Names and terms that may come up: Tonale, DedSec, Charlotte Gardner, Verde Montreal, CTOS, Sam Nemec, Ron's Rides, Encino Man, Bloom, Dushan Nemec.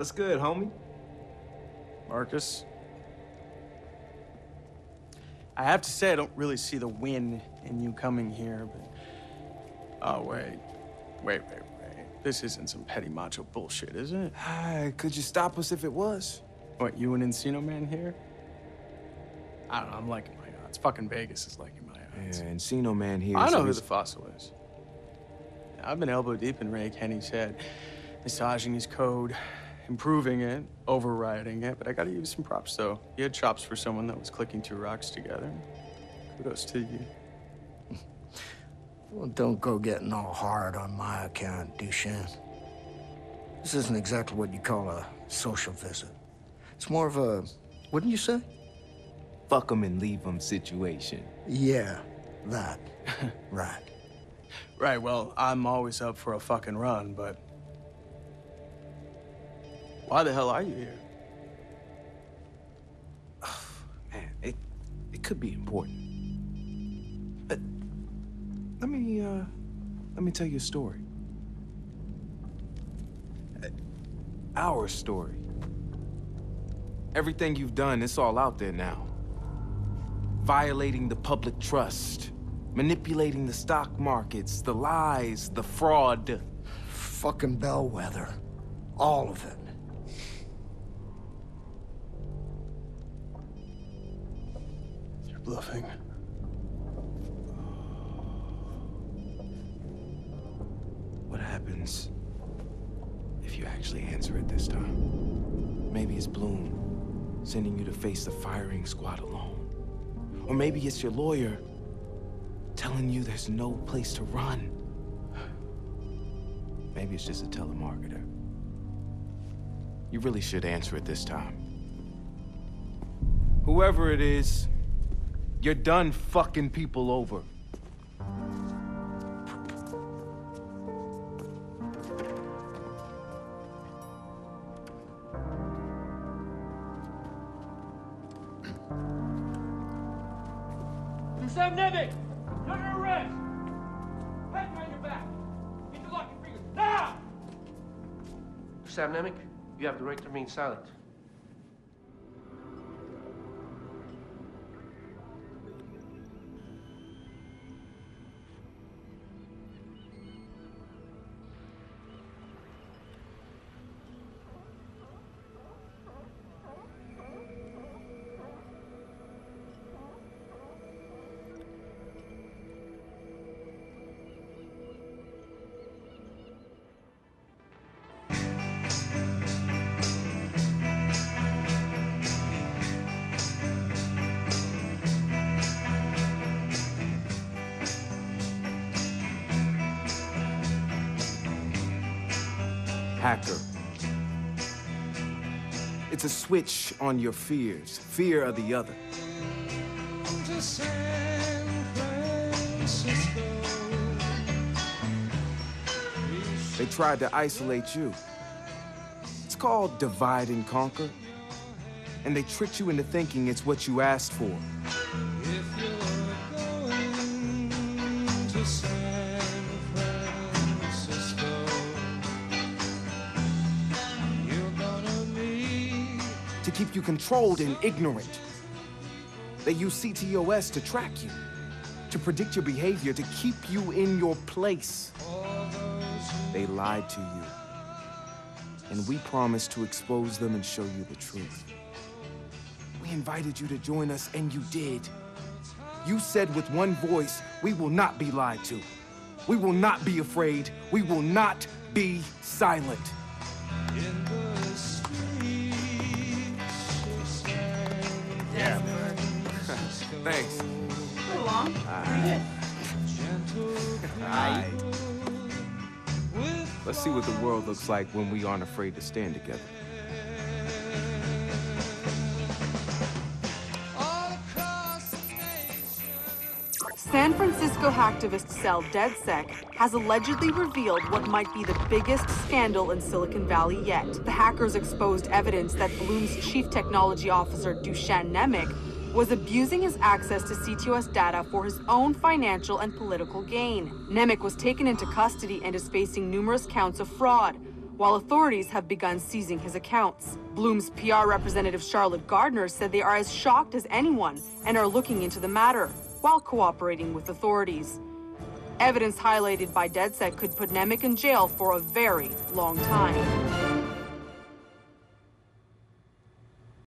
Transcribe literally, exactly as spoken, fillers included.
What's good, homie? Marcus? I have to say, I don't really see the win in you coming here, but... Oh, wait. Wait, wait, wait. This isn't some petty macho bullshit, is it? Could you stop us if it was? What, you and Encino Man here? I don't know, I'm liking my odds. Fucking Vegas is liking my odds. Yeah, Encino Man here. I know who the fossil is. I've been elbow deep in Ray Kenny's head, massaging his code, improving it, overriding it, but I gotta use some props, though. He had chops for someone that was clicking two rocks together. Kudos to you. Well, don't go getting all hard on my account, Dushan. This isn't exactly what you call a social visit. It's more of a, wouldn't you say? Fuck them and leave them situation. Yeah, that. Right. Right, well, I'm always up for a fucking run, but... Why the hell are you here? Oh, man, it, it could be important. But let me, uh, let me tell you a story. Our story. Everything you've done, it's all out there now. Violating the public trust, manipulating the stock markets, the lies, the fraud. Fucking bellwether. All of it. You're bluffing. What happens if you actually answer it this time? Maybe it's Bloom sending you to face the firing squad alone. Or maybe it's your lawyer telling you there's no place to run. Maybe it's just a telemarketer. You really should answer it this time. Whoever it is, you're done fucking people over. Sam Nemec, you're under arrest. Hands behind your back. Get the locking fingers now. Sam Nemec, you have the right to remain silent. Hacker. It's a switch on your fears, fear of the other. To San Francisco. They tried to isolate you. It's called divide and conquer. And they tricked you into thinking it's what you asked for. If you're going to San Francisco. To keep you controlled and ignorant. They use C T O S to track you, to predict your behavior, to keep you in your place. They lied to you, and we promised to expose them and show you the truth. We invited you to join us, and you did. You said with one voice, we will not be lied to. We will not be afraid. We will not be silent. Thanks. So long. Right. Right. Let's see what the world looks like when we aren't afraid to stand together. San Francisco hacktivist cell DedSec has allegedly revealed what might be the biggest scandal in Silicon Valley yet. The hackers exposed evidence that Bloom's chief technology officer, Dushan Nemec, was abusing his access to C T O S data for his own financial and political gain. Nemec was taken into custody and is facing numerous counts of fraud, while authorities have begun seizing his accounts. Bloom's P R representative Charlotte Gardner said they are as shocked as anyone and are looking into the matter while cooperating with authorities. Evidence highlighted by DedSec could put Nemec in jail for a very long time.